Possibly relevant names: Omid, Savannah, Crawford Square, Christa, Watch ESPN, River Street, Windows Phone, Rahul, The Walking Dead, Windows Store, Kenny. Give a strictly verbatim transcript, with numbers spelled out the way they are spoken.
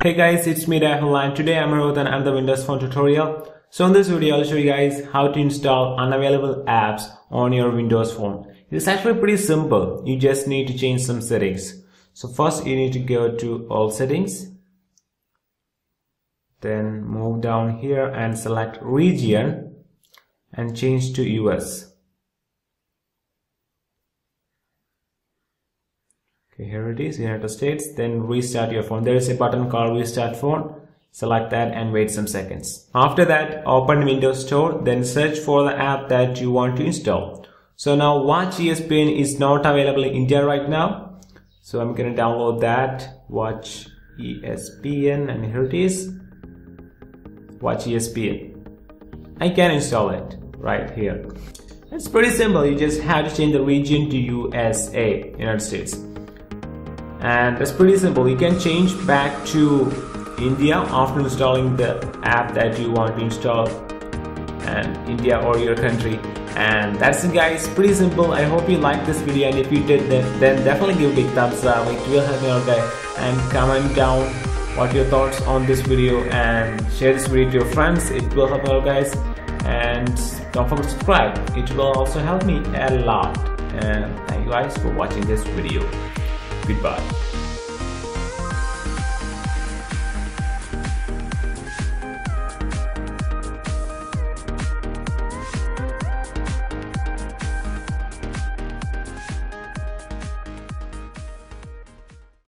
Hey guys, it's me Rahul and today I'm here with another Windows Phone tutorial. So in this video I'll show you guys how to install unavailable apps on your Windows Phone. It's actually pretty simple. You just need to change some settings. So first you need to go to all settings. Then move down here and select region and change to U S. Here it is, United States. Then restart your phone. There is a button called restart phone. Select that and wait some seconds. After that, open Windows Store. Then search for the app that you want to install. So now Watch E S P N is not available in India right now. So I'm going to download that. Watch E S P N, and here it is. Watch E S P N. I can install it right here. It's pretty simple. You just have to change the region to U S A, United States. And that's pretty simple. You can change back to India after installing the app that you want to install, and India or your country. And that's it guys, pretty simple. I hope you liked this video, and if you did then, then definitely give it a thumbs up. It will help me out guys. And comment down what your thoughts on this video and share this video to your friends. It will help me out guys. And don't forget to subscribe. It will also help me a lot. And thank you guys for watching this video. Goodbye.